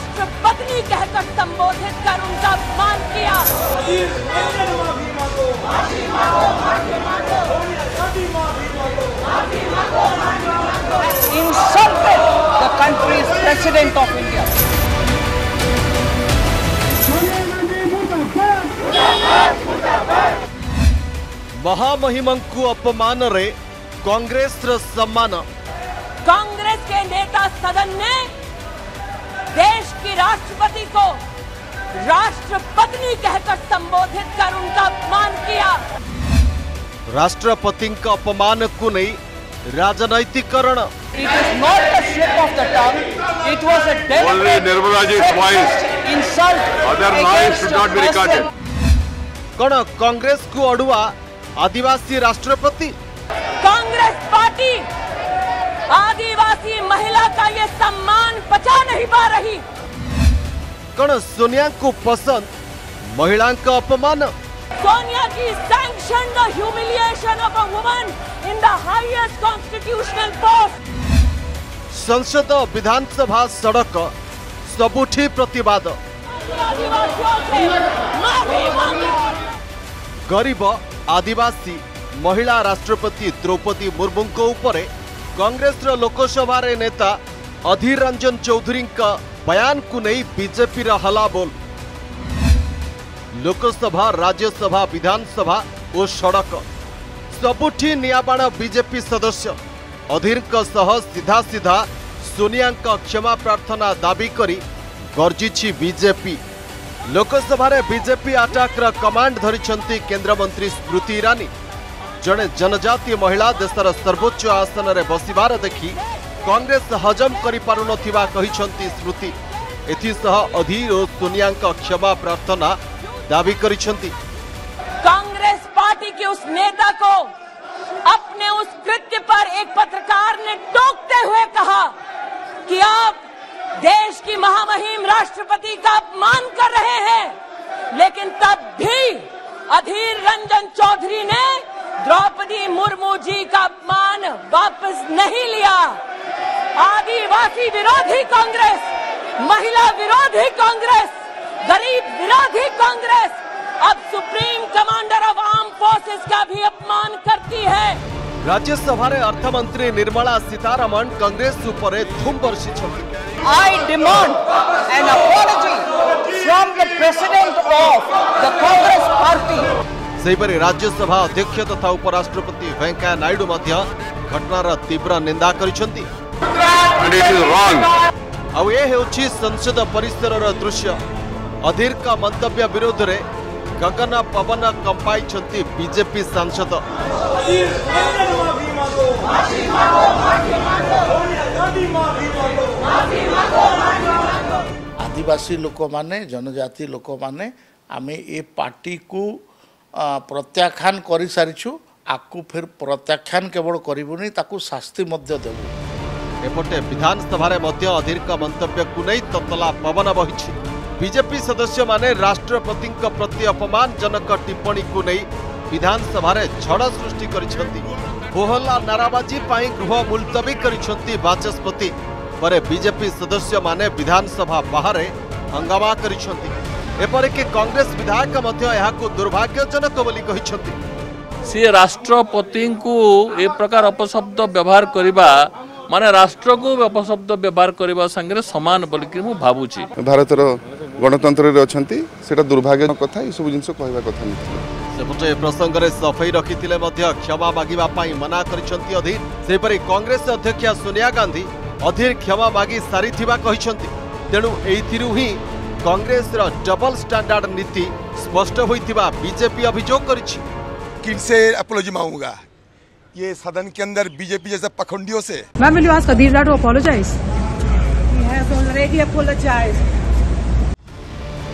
राष्ट्रपति कहकर संबोधित कर उनका सम्मान किया। Insulted the country's president of India. महामहिमंकु अपमान रे कांग्रेस रा सम्मान। कांग्रेस के नेता सदन ने देश की राष्ट्रपति को राष्ट्रपति कहकर संबोधित कर उनका अपमान किया। राष्ट्रपति का अपमान को नहीं राजनीतिकरण। It is not a slip of the tongue. It was a deliberate insult. Other lies should not be recorded. कौन कांग्रेस को अड़ुआ आदिवासी राष्ट्रपति? कांग्रेस पार्टी आदिवासी महिला का ये सम्मान बचा नहीं पा रही। कौन सोनिया को पसंद महिला का अपमान? सोनिया की sanction the humiliation of a woman in the highest constitutional post. संसद विधानसभा सड़क सबुठी प्रतिवाद। गरीब आदिवासी महिला राष्ट्रपति द्रौपदी मुर्मू को उपरे कांग्रेस लोकसभा नेता अधीर रंजन चौधरी का बयान को नहीं बीजेपी हला बोल। लोकसभा राज्यसभा विधानसभा और सड़क सबुठी नियाबाण बीजेपी सदस्य अधीर का सह सीधा सीधा सोनिया का क्षमा प्रार्थना दाबी करी गर्जी बीजेपी। लोकसभा रे बीजेपी अटैक कमांड धरी केंद्र मंत्री स्मृति इरानी जड़े जनजातीय महिला देशर सर्वोच्च आसन में बसबार देखी कांग्रेस हजम कर स्मृति एथिसह अधीर और सोनिया क्षमा प्रार्थना दावी करी। कांग्रेस पार्टी के उस नेता को अपने उस कृत्य पर एक पत्रकार ने टोकते हुए कहा कि आप देश की महामहिम राष्ट्रपति का अपमान कर रहे हैं, लेकिन तब भी अधीर रंजन चौधरी ने द्रौपदी मुर्मू जी का अपमान वापस नहीं लिया। आदिवासी विरोधी कांग्रेस, महिला विरोधी कांग्रेस, गरीब विरोधी कांग्रेस अब supreme commander of arm forces का भी अपमान करती है। राज्यसभा रे अर्थमंत्री निर्मला सीतारमन कांग्रेस ऊपर धूम बरसी। I demand an apology from the president of the Congress party. सेपरे Rajya Sabha अध्यक्ष तथा उपराष्ट्रपति वेंकैया नायडू मध्य घटनार तीव्र निंदा करिसेंती। अब ये होची संसद परिसरर दृश्य। अधीर का मंतव्य विरोध रे गगन पवन कंपाई छंती बीजेपी सांसद। आदिवासी लोक माने जनजाति लोक माने आमे ए पार्टी को प्रत्याख्यान कर सारिछु। आपको फिर प्रत्याख्यान केवल करूनी शास्ति देवु। एपटे विधानसभा अधीर का मंतव्य को नहीं ततला पवन बही। बीजेपी सदस्य माने राष्ट्रपति प्रति अपमानजनक टिप्पणी को नहीं विधानसभा झड़ सृष्टि कर होहल्ला नाराबाजी गृह मुलतवी करपति पर बीजेपी सदस्य माने विधानसभा बाहर हंगामा करपरिक कांग्रेस विधायक दुर्भाग्यजनक सी राष्ट्रपति को ए प्रकार अपशब्द व्यवहार करने माने राष्ट्र को अपशब्द व्यवहार करने संगे सामान बोलिक भावुची। भारतर गणतंत्र अच्छा दुर्भाग्य कथा ये सब जिन कह सेपटे प्रसंग में सफाई रखी क्षमा मांगे मना करपरि कांग्रेस अध्यक्ष सोनिया गांधी अधीर क्षमा मांगी सारी तेणु यही कांग्रेस डबल स्टैंडर्ड नीति स्पष्ट होता बीजेपी अभियोग करूंगा। ये सदन के अंदर बीजेपी जैसे पखंडियों से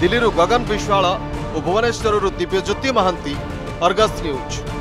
दिल्ली गगन विश्वाल भुवनेश्वर दिव्यज्योति महांती अर्गस न्यूज।